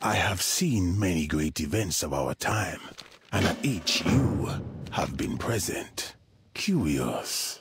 I have seen many great events of our time, and at each you have been present. Curious.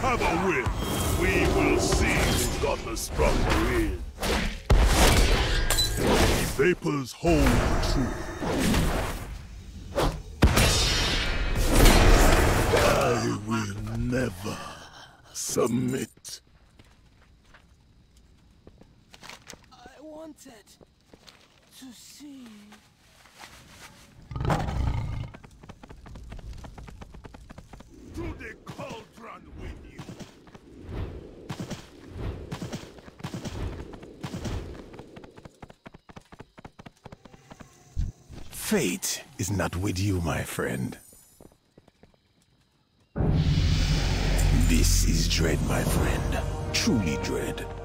Have a win. We will see who got the stronger in. The vapors hold the truth. I will never submit. I wanted to see. To the cauldron with you. Fate is not with you, my friend. This is dread, my friend. Truly dread.